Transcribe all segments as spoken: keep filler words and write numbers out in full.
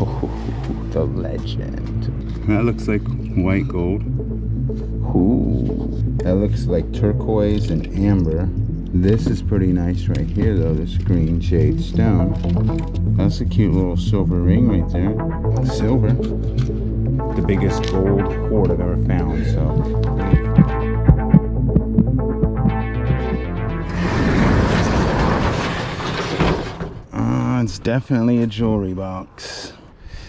Oh, the legend. That looks like white gold. Ooh, that looks like turquoise and amber. This is pretty nice right here though, this green jade stone. That's a cute little silver ring right there. Silver. The biggest gold hoard I've ever found, so. It's definitely a jewelry box.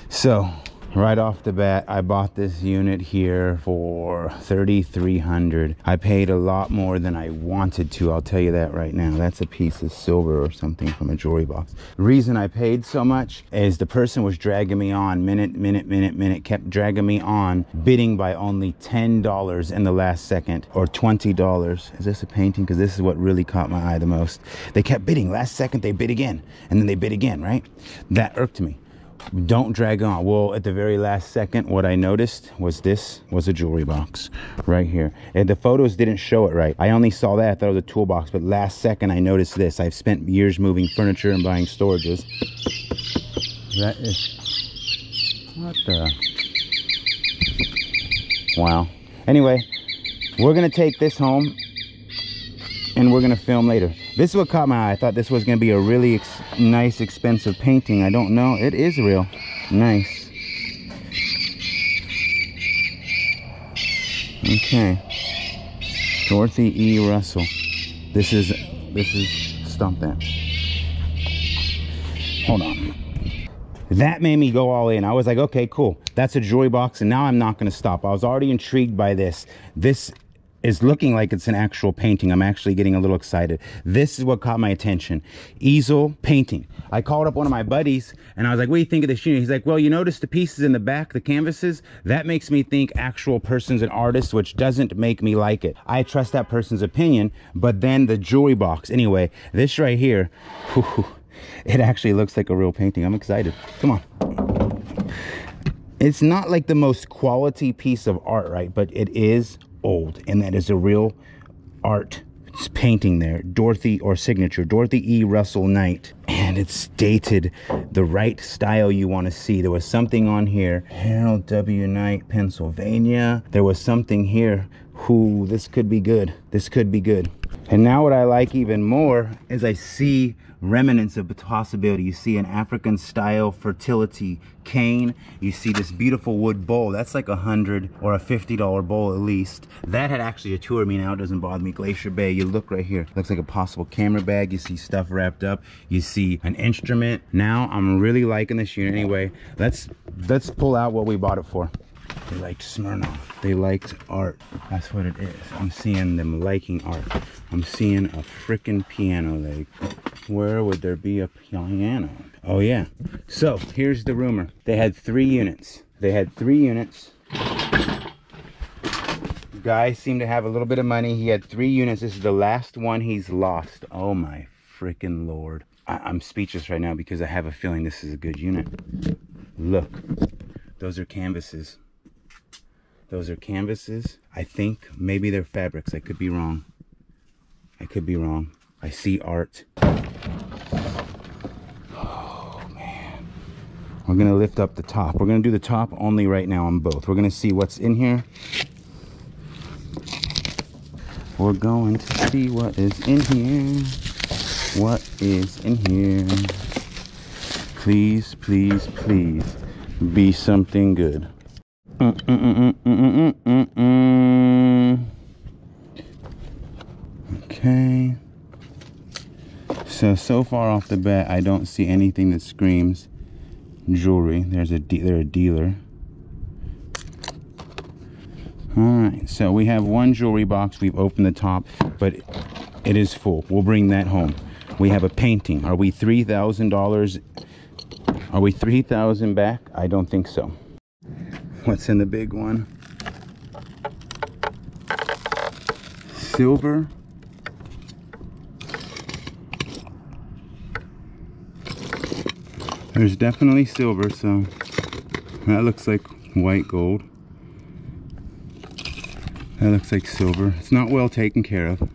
So right off the bat, I bought this unit here for thirty-three hundred dollars. I paid a lot more than I wanted to, I'll tell you that right now. That's a piece of silver or something from a jewelry box. The reason I paid so much is the person was dragging me on, minute, minute, minute, minute, kept dragging me on, bidding by only ten dollars in the last second, or twenty dollars. Is this a painting? Because this is what really caught my eye the most. They kept bidding. Last second, they bid again, and then they bid again, right? That irked me. Don't drag on. Well, at the very last second, what I noticed was this was a jewelry box right here, and the photos didn't show it right. I only saw that. I thought it was a toolbox, but last second I noticed this. I've spent years moving furniture and buying storages. That is what the wow. Anyway, we're gonna take this home and we're gonna film later. This is what caught my eye. I thought this was gonna be a really ex nice, expensive painting. I don't know. It is real. Nice. Okay. Dorothy E. Russell. This is, this is, stomp that. Hold on. That made me go all in. I was like, okay, cool. That's a jewelry box, and now I'm not gonna stop. I was already intrigued by this. This is looking like it's an actual painting. I'm actually getting a little excited. This is what caught my attention. Easel painting. I called up one of my buddies and I was like, what do you think of this unit? He's like, well, you notice the pieces in the back, the canvases? That makes me think actual person's an artist, which doesn't make me like it. I trust that person's opinion, but then the jewelry box. Anyway, this right here, whew, it actually looks like a real painting. I'm excited. Come on. It's not like the most quality piece of art, right? But it is old, and that is a real art. It's painting there, Dorothy or signature, Dorothy E. Russell Knight, and it's dated the right style you want to see. There was something on here, Harold W. Knight, Pennsylvania. There was something here. Who, this could be good. This could be good. And now what I like even more is I see remnants of possibility. You see an African style fertility cane. You see this beautiful wood bowl. That's like a hundred or a fifty dollar bowl at least. That had actually a tour me, now it doesn't bother me. Glacier Bay, you look right here. Looks like a possible camera bag. You see stuff wrapped up. You see an instrument. Now I'm really liking this unit. Anyway, let's, let's pull out what we bought it for. They liked Smirnoff. They liked art. That's what it is. I'm seeing them liking art. I'm seeing a freaking piano. Like, where would there be a piano? Oh yeah. So here's the rumor. They had three units. They had three units. Guy seemed to have a little bit of money. He had three units. This is the last one he's lost. Oh my freaking Lord. I I'm speechless right now because I have a feeling this is a good unit. Look, those are canvases. Those are canvases. I think maybe they're fabrics. I could be wrong. I could be wrong. I see art. Oh man. We're gonna lift up the top. We're gonna do the top only right now on both. We're gonna see what's in here. We're going to see what is in here. What is in here? Please, please, please be something good. Mm, mm, mm, mm, mm, mm, mm. Okay. So, so far off the bat, I don't see anything that screams jewelry. There's a, de they're a dealer. All right, so we have one jewelry box. We've opened the top, but it is full. We'll bring that home. We have a painting. Are we three thousand dollars? Are we three thousand dollars back? I don't think so. What's in the big one? Silver. There's definitely silver, so that looks like white gold. That looks like silver. It's not well taken care of.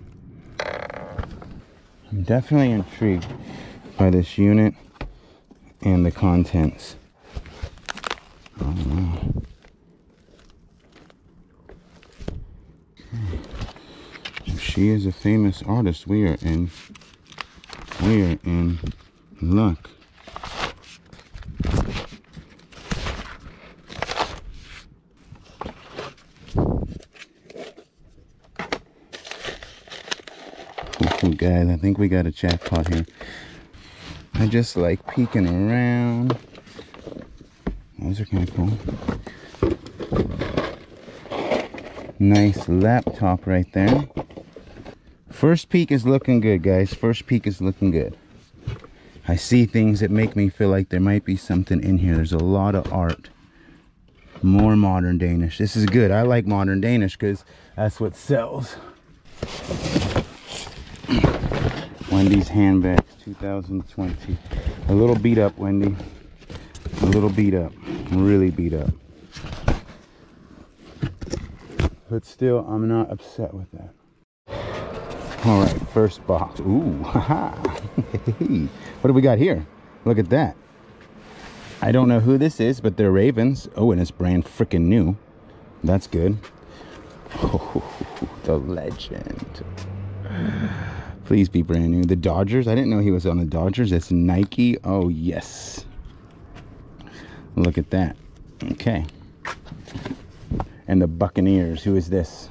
I'm definitely intrigued by this unit and the contents. I don't know. So she is a famous artist. We are in, we are in luck. Guys, I think we got a jackpot here. I just like peeking around. Those are kind of cool. Nice laptop right there. First peek is looking good, guys. First peek is looking good. I see things that make me feel like there might be something in here. There's a lot of art. More modern Danish. This is good. I like modern Danish because that's what sells. Wendy's handbags two thousand twenty. A little beat up, Wendy. A little beat up. Really beat up. But still, I'm not upset with that. Alright, first box. Ooh, haha. Hey, what do we got here? Look at that. I don't know who this is, but they're Ravens. Oh, and it's brand freaking new. That's good. Oh, the legend. Please be brand new. The Dodgers. I didn't know he was on the Dodgers. That's Nike. Oh, yes. Look at that. Okay. And the Buccaneers. Who is this?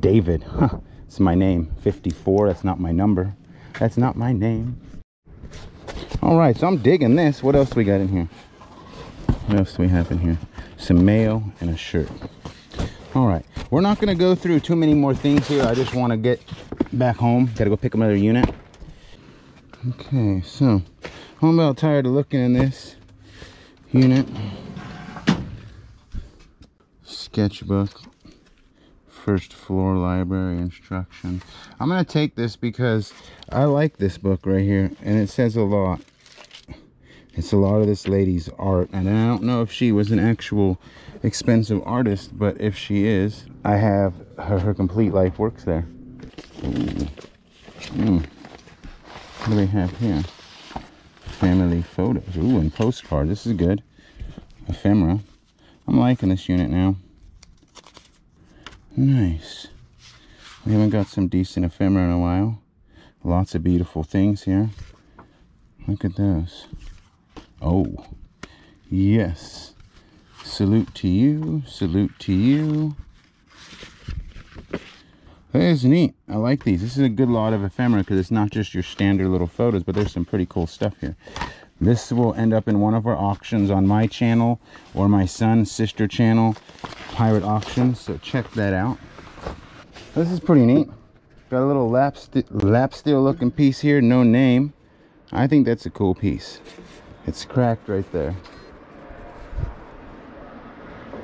David. Huh. It's my name. fifty-four. That's not my number. That's not my name. All right. So I'm digging this. What else we got in here? What else do we have in here? Some mail and a shirt. All right. We're not going to go through too many more things here. I just want to get back home. Gotta go pick up another unit. Okay, so I'm about tired of looking in this unit. Sketchbook, first floor library instruction. I'm gonna take this because I like this book right here, and it says a lot. It's a lot of this lady's art, and I don't know if she was an actual expensive artist, but if she is, I have her, her complete life works there. Mm. What do we have here? Family photos. Ooh, and postcard. This is good. Ephemera. I'm liking this unit now. Nice. We haven't got some decent ephemera in a while. Lots of beautiful things here. Look at those. Oh, yes. Salute to you. Salute to you. That is neat. I like these. This is a good lot of ephemera because it's not just your standard little photos, but there's some pretty cool stuff here. This will end up in one of our auctions on my channel or my son's sister channel, Pirate Auctions, so check that out. This is pretty neat. Got a little lap, st lap steel looking piece here, no name. I think that's a cool piece. It's cracked right there.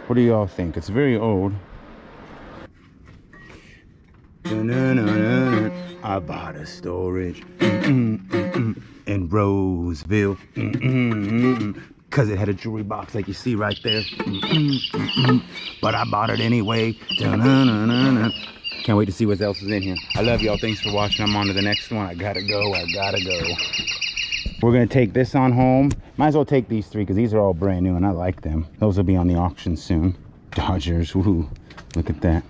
What do y'all think? It's very old. I bought a storage in Roseville because it had a jewelry box like you see right there, but I bought it anyway. Can't wait to see what else is in here. I love y'all. Thanks for watching. I'm on to the next one. I gotta go. I gotta go. We're gonna take this on home. Might as well take these three because these are all brand new and I like them. Those will be on the auction soon. Dodgers. Woohoo. Look at that.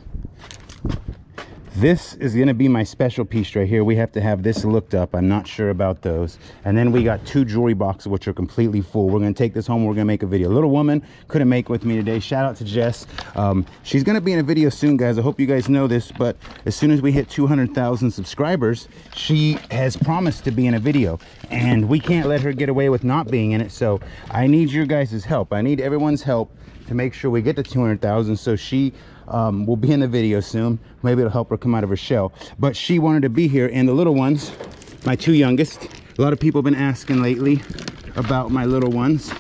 This is going to be my special piece right here. We have to have this looked up. I'm not sure about those. And then we got two jewelry boxes, which are completely full. We're going to take this home. We're going to make a video. Little woman couldn't make with me today. Shout out to Jess. Um, she's going to be in a video soon, guys. I hope you guys know this, but as soon as we hit two hundred thousand subscribers, she has promised to be in a video and we can't let her get away with not being in it. So I need your guys' help. I need everyone's help to make sure we get to two hundred thousand. So she um, will be in the video soon. Maybe it'll help her come out of her shell. But she wanted to be here. And the little ones, my two youngest, a lot of people have been asking lately about my little ones.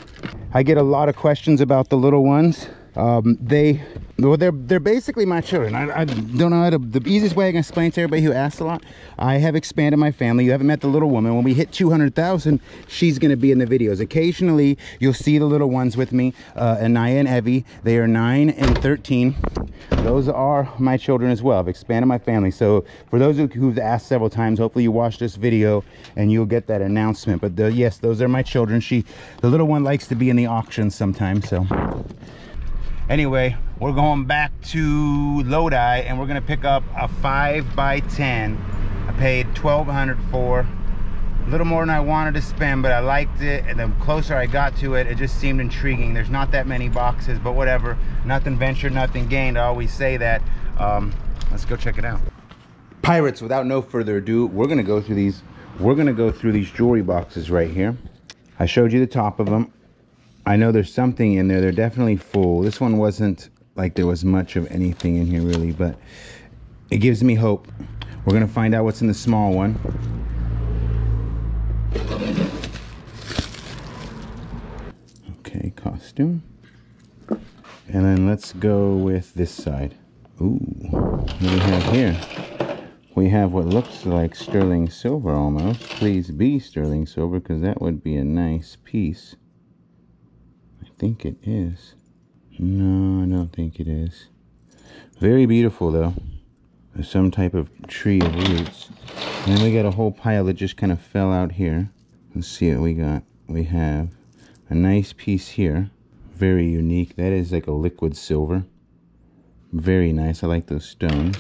I get a lot of questions about the little ones. Um, they Well, they're they're basically my children. I, I don't know how to, the easiest way I can explain to everybody who asks a lot, I have expanded my family. You haven't met the little woman. When we hit two hundred thousand, she's going to be in the videos. Occasionally, you'll see the little ones with me, uh, Anaya and Evie. They are nine and thirteen. Those are my children as well. I've expanded my family. So for those who, who've asked several times, hopefully you watch this video and you'll get that announcement. But the, yes, those are my children. She, the little one likes to be in the auction sometimes, so... Anyway, we're going back to Lodi and we're gonna pick up a five by ten. I paid twelve hundred for, a little more than I wanted to spend, but I liked it. And the closer I got to it, it just seemed intriguing. There's not that many boxes, but whatever. Nothing ventured, nothing gained. I always say that. Um, let's go check it out. Pirates, without no further ado, we're gonna go through these, we're gonna go through these jewelry boxes right here. I showed you the top of them. I know there's something in there. They're definitely full. This one wasn't like there was much of anything in here really, but it gives me hope. We're gonna find out what's in the small one. Okay, costume. And then let's go with this side. Ooh, what do we have here? We have what looks like sterling silver almost. Please be sterling silver, because that would be a nice piece. Think it is. No, I don't think it is. Very beautiful though. There's some type of tree of roots. And then we got a whole pile that just kind of fell out here. Let's see what we got. We have a nice piece here. Very unique. That is like a liquid silver. Very nice. I like those stones.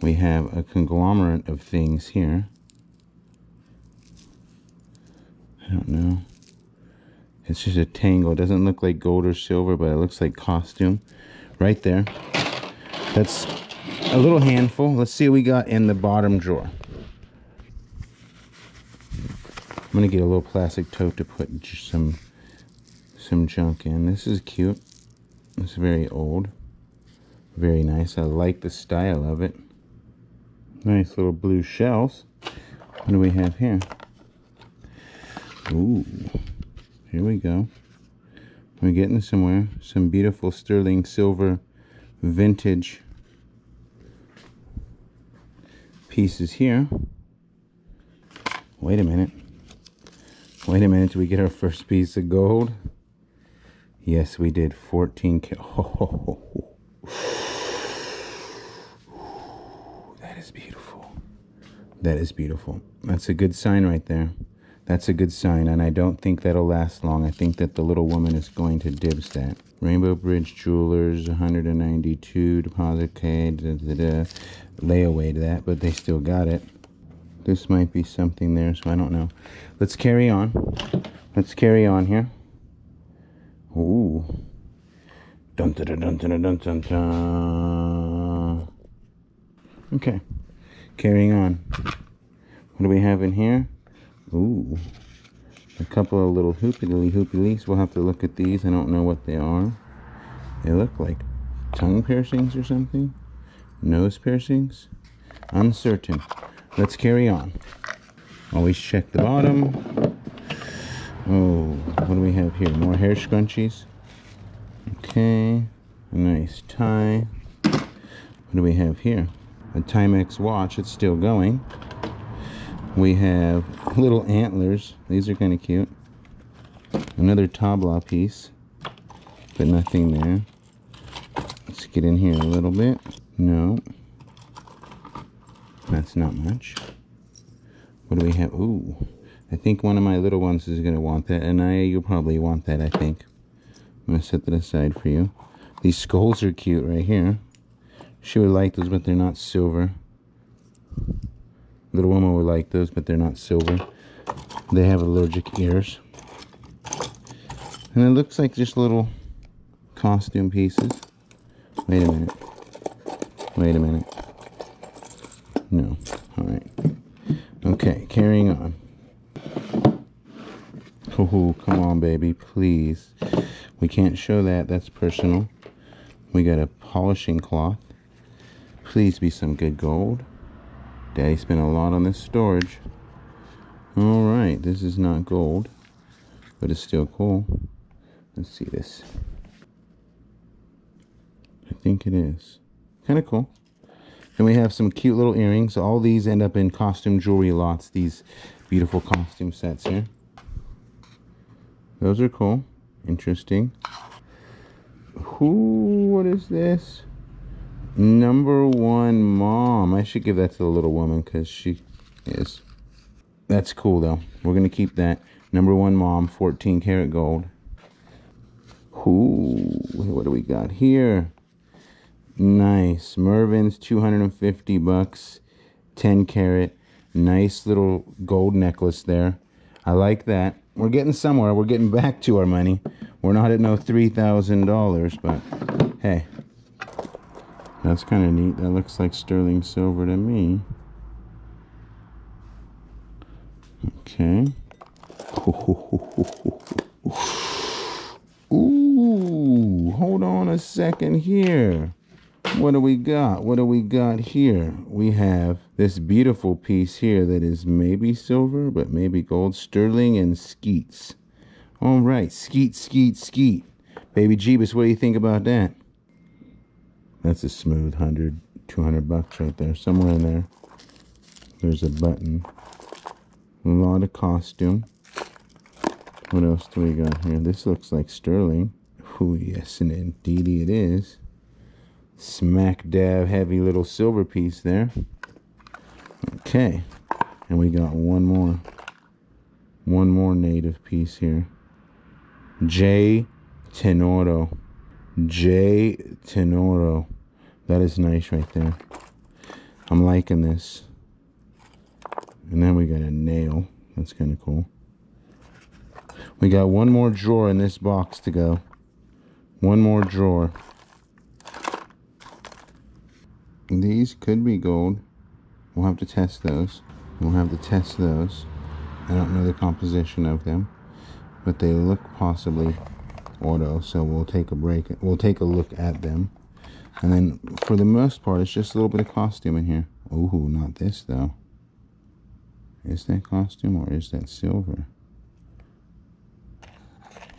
We have a conglomerate of things here. I don't know. It's just a tangle. It doesn't look like gold or silver, but it looks like costume. Right there. That's a little handful. Let's see what we got in the bottom drawer. I'm gonna get a little plastic tote to put some some junk in. This is cute. It's very old. Very nice. I like the style of it. Nice little blue shells. What do we have here? Ooh. Here we go. We're getting somewhere. Some beautiful sterling silver vintage pieces here. Wait a minute. Wait a minute. Did we get our first piece of gold? Yes, we did. fourteen K. Oh, that is beautiful. That is beautiful. That's a good sign right there. That's a good sign, and I don't think that'll last long. I think that the little woman is going to dibs that. Rainbow Bridge Jewelers, one hundred ninety-two, deposit paid, da, da, da, layaway to that, but they still got it. This might be something there, so I don't know. Let's carry on. Let's carry on here. Ooh. Dun, da, da, dun, da, dun, dun, dun. Okay. Carrying on. What do we have in here? Ooh, a couple of little hoopily hoopilees. We'll have to look at these. I don't know what they are. They look like tongue piercings or something. Nose piercings. Uncertain. Let's carry on. Always check the bottom. Oh, what do we have here? More hair scrunchies. Okay, a nice tie. What do we have here? A Timex watch. It's still going. We have little antlers. These are kind of cute. Another tabla piece, but nothing there. Let's get in here a little bit. No, that's not much. What do we have? Ooh, I think one of my little ones is going to want that. Anaya, you'll probably want that, I think. I'm going to set that aside for you. These skulls are cute right here. She would like those, but they're not silver. Little woman would like those, but they're not silver. They have allergic ears. And it looks like just little costume pieces. Wait a minute. Wait a minute. No. Alright. Okay, carrying on. Oh, come on, baby. Please. We can't show that. That's personal. We got a polishing cloth. Please be some good gold. Daddy spent a lot on this storage. All right, this is not gold, but it's still cool. Let's see this. think it is. Kind of cool. Then we have some cute little earrings. All these end up in costume jewelry lots, these beautiful costume sets here. Those are cool. Interesting. Ooh, what is this? Number one mom. I should give that to the little woman because she is. That's cool though. We're going to keep that. Number one mom, fourteen karat gold. Ooh, what do we got here? Nice. Mervyn's, two hundred fifty bucks, ten karat. Nice little gold necklace there. I like that. We're getting somewhere. We're getting back to our money. We're not at no three thousand dollars, but hey, that's kind of neat. That looks like sterling silver to me. Okay. Ooh, hold on a second here. What do we got? What do we got here? We have this beautiful piece here that is maybe silver, but maybe gold. Sterling and skeets. All right, skeet, skeet, skeet. Baby Jeebus, what do you think about that? That's a smooth one hundred, two hundred bucks right there. Somewhere in there. There's a button. A lot of costume. What else do we got here? This looks like sterling. Oh, yes, and indeed it is. Smack dab heavy little silver piece there. Okay, and we got one more one more native piece here. J Tenoro. J Tenoro. That is nice right there. I'm liking this. And then we got a nail. That's kind of cool. We got one more drawer in this box to go. One more drawer. These could be gold. We'll have to test those. We'll have to test those. I don't know the composition of them, but they look possibly auto, so we'll take a break. We'll take a look at them. And then for the most part, it's just a little bit of costume in here. Ooh, not this though. Is that costume or is that silver?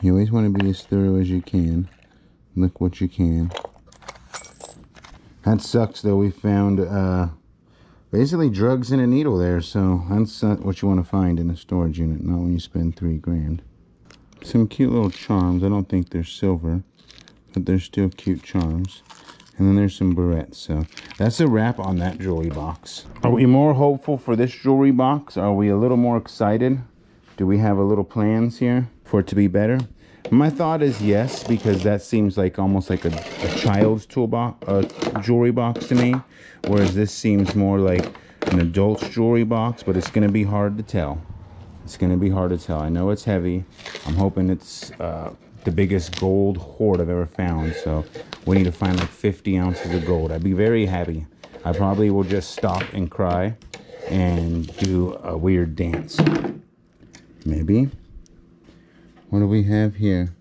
You always want to be as thorough as you can. Look what you can. That sucks though, we found uh, basically drugs in a needle there, so that's not what you want to find in a storage unit, not when you spend three grand. Some cute little charms. I don't think they're silver, but they're still cute charms. And then there's some barrettes, so that's a wrap on that jewelry box. Are we more hopeful for this jewelry box? Are we a little more excited? Do we have a little plans here for it to be better? My thought is yes, because that seems like almost like a, a child's toolbox, a jewelry box to me, whereas this seems more like an adult's jewelry box, but it's going to be hard to tell. It's going to be hard to tell. I know it's heavy. I'm hoping it's uh, the biggest gold hoard I've ever found, so we need to find like fifty ounces of gold. I'd be very happy. I probably will just stop and cry and do a weird dance. Maybe. What do we have here?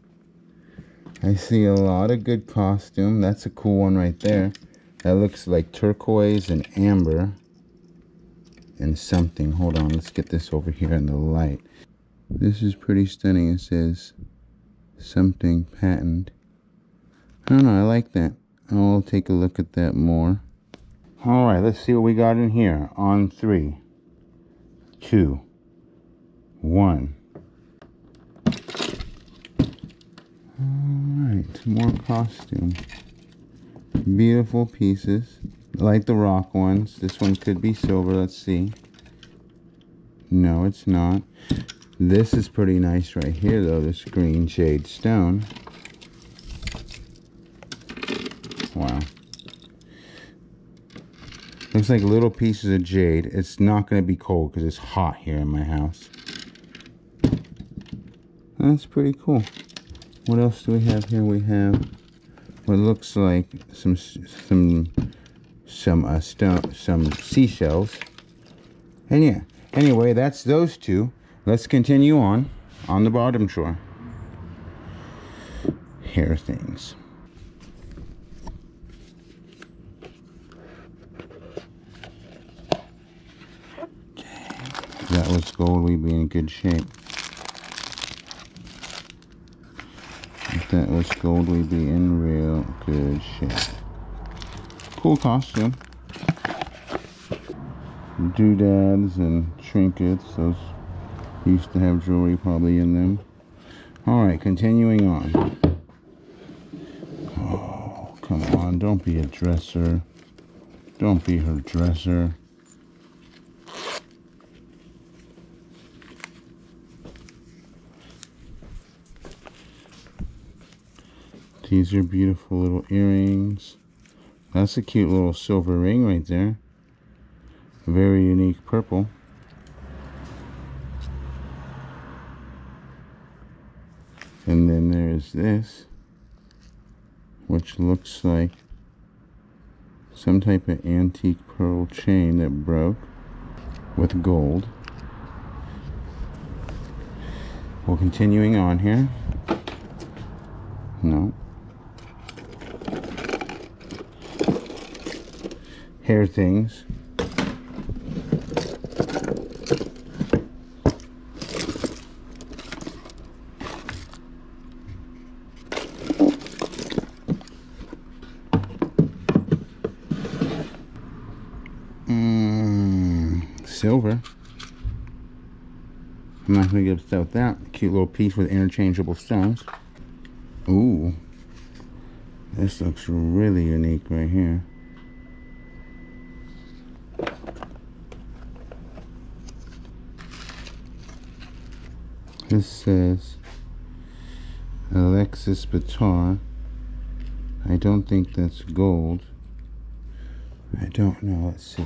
I see a lot of good costume. That's a cool one right there. That looks like turquoise and amber and something. Hold on, let's get this over here in the light. This is pretty stunning. It says something patent. I don't know, I like that. I'll take a look at that more. All right, let's see what we got in here. On three, two, one. More costume, beautiful pieces. I like the rock ones. This one could be silver. Let's see. No, it's not. This is pretty nice right here though, this green jade stone. Wow, looks like little pieces of jade. It's not going to be cold because it's hot here in my house. That's pretty cool. What else do we have here? We have what looks like some some some uh, stone, some seashells. And yeah, anyway, that's those two. Let's continue on on the bottom drawer. Here are things. If that was gold, we'd be in good shape. If that was gold, we'd be in real good shape. cool costume. Doodads and trinkets. Those used to have jewelry probably in them. Alright, continuing on. Oh, come on. Don't be a dresser. Don't be her dresser. These are beautiful little earrings. That's a cute little silver ring right there. Very unique purple. And then there is this, which looks like some type of antique pearl chain that broke with gold. Well, continuing on here. No. Hair things. Mmm, silver. I'm not going to get upset with that. Cute little piece with interchangeable stones. Ooh, this looks really unique right here. This says Alexis Batar. I don't think that's gold. I don't know. Let's see.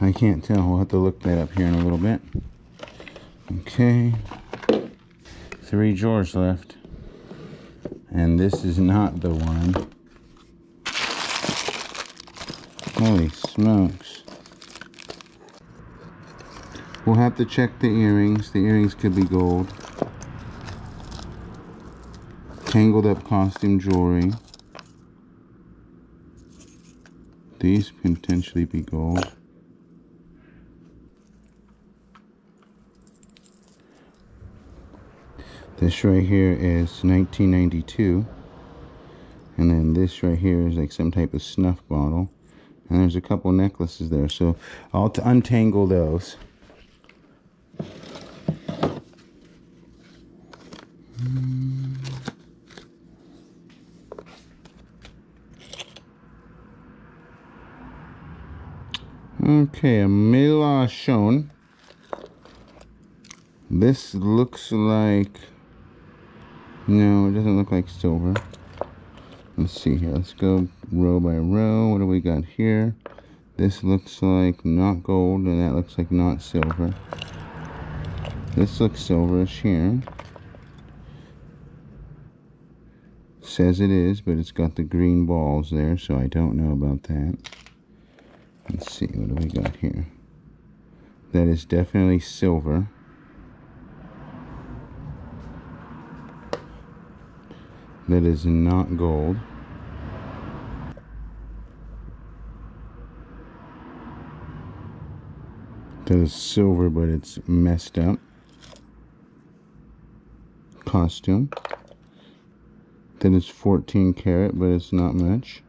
I can't tell. We'll have to look that up here in a little bit. Okay. Three drawers left. And this is not the one. Holy smokes. We'll have to check the earrings. The earrings could be gold. Tangled up costume jewelry. These can potentially be gold. This right here is nineteen ninety-two, and then this right here is like some type of snuff bottle, and there's a couple necklaces there, so I'll t untangle those. Okay, a milashon. This looks like... no, it doesn't look like silver. Let's see here. Let's go row by row. What do we got here? This looks like not gold, and that looks like not silver. This looks silverish here. Says it is, but it's got the green balls there, so I don't know about that. Let's see. What do we got here? That is definitely silver. That is not gold. That is silver, but it's messed up. Costume. That is fourteen karat, but it's not much.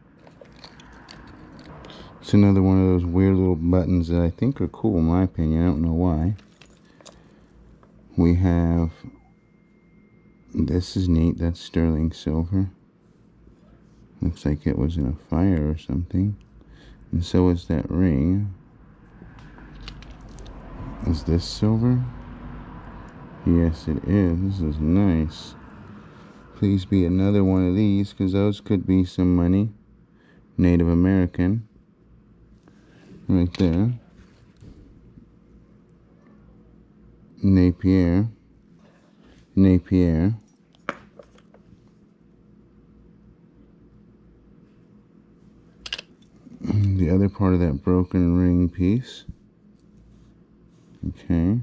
It's another one of those weird little buttons that I think are cool, in my opinion. I don't know why. We have... this is neat. That's sterling silver. Looks like it was in a fire or something. And so is that ring. Is this silver? Yes, it is. This is nice. Please be another one of these, because those could be some money. Native American. Right there. Napier. Napier. The other part of that broken ring piece. Okay.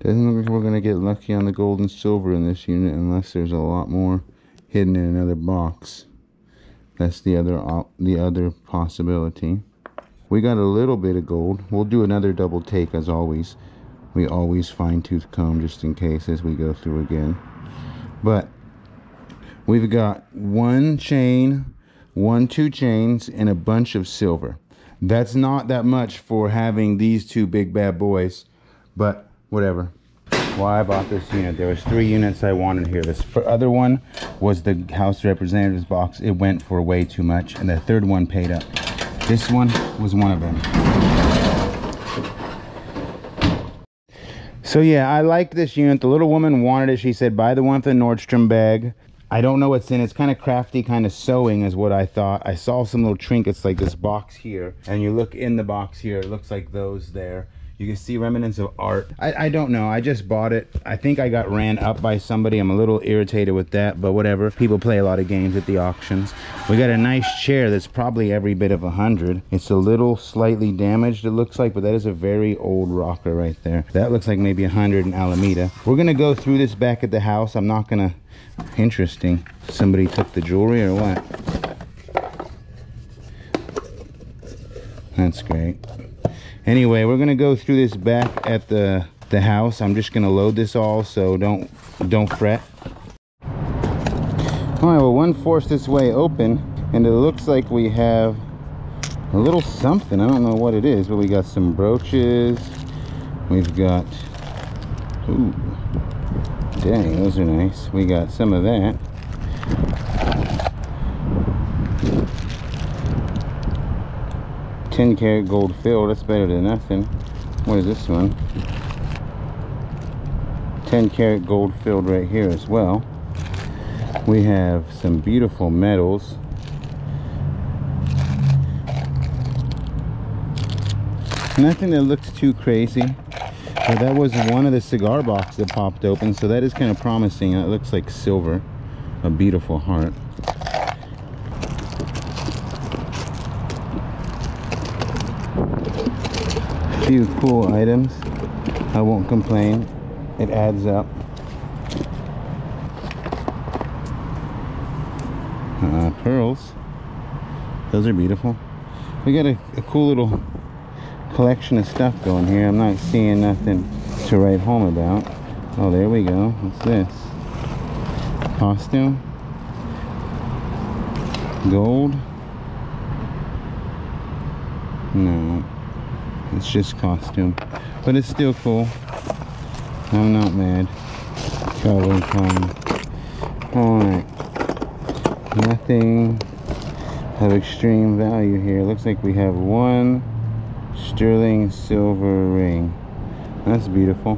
Doesn't look like we're going to get lucky on the gold and silver in this unit unless there's a lot more hidden in another box. That's the other uh, the other possibility. We got a little bit of gold. We'll do another double take as always. We always fine-tooth comb just in case as we go through again. But we've got one chain, one, two chains, and a bunch of silver. That's not that much for having these two big bad boys, but whatever. Why I bought this unit. There was three units I wanted here. This other one was the House of Representatives box. It went for way too much, and the third one paid up. This one was one of them. So yeah, I liked this unit. The little woman wanted it. She said, buy the one with the Nordstrom bag. I don't know what's in it. It's kind of crafty, kind of sewing is what I thought. I saw some little trinkets like this box here, and you look in the box here, it looks like those there. You can see remnants of art. I, I don't know. I just bought it. I think I got ran up by somebody. I'm a little irritated with that, but whatever. People play a lot of games at the auctions. We got a nice chair that's probably every bit of a hundred. It's a little slightly damaged, it looks like, but that is a very old rocker right there. That looks like maybe a hundred in Alameda. We're gonna go through this back at the house. I'm not gonna... Interesting. Somebody took the jewelry or what? That's great. Anyway, we're gonna go through this back at the the house. I'm just gonna load this all, so don't don't fret. All right, well, one forced this way open, and it looks like we have a little something. I don't know what it is, but we got some brooches. We've got, ooh, dang, those are nice. We got some of that. ten karat gold filled, that's better than nothing. What is this one? ten karat gold filled right here as well. We have some beautiful metals. Nothing that looks too crazy. But that was one of the cigar boxes that popped open, so that is kind of promising. It looks like silver. A beautiful heart. Few cool items. I won't complain. It adds up. Uh, pearls. Those are beautiful. We got a, a cool little collection of stuff going here. I'm not seeing nothing to write home about. Oh, there we go. What's this? Costume. Gold. No. It's just costume, but it's still cool. I'm not mad. Probably fine. Alright. Nothing of extreme value here. Looks like we have one sterling silver ring. That's beautiful.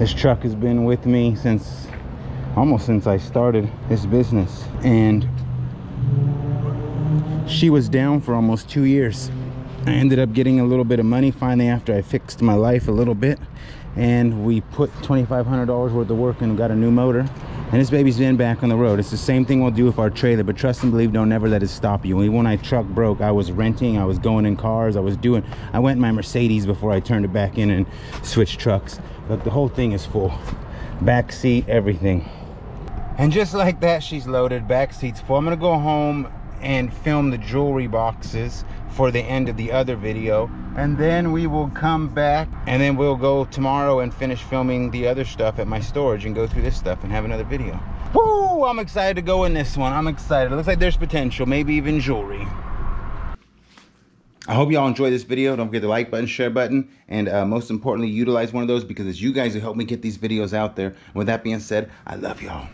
This truck has been with me since, almost since I started this business. And she was down for almost two years. I ended up getting a little bit of money finally after I fixed my life a little bit, and we put twenty-five hundred dollars worth of work and got a new motor, and this baby's been back on the road. It's the same thing we'll do with our trailer, but trust and believe, don't ever let it stop you. When my truck broke, I was renting, I was going in cars, I was doing, I went in my Mercedes before I turned it back in and switched trucks. But the whole thing is full. Back seat, everything. And just like that, she's loaded, back seat's full. I'm gonna go home and film the jewelry boxes for the end of the other video, and then we will come back, and then we'll go tomorrow and finish filming the other stuff at my storage and go through this stuff and have another video. Woo! I'm excited to go in this one. I'm excited. It looks like there's potential, maybe even jewelry. I hope y'all enjoyed this video. Don't forget the like button, share button, and uh, most importantly, utilize one of those, because it's you guys who help me get these videos out there. And with that being said, I love y'all.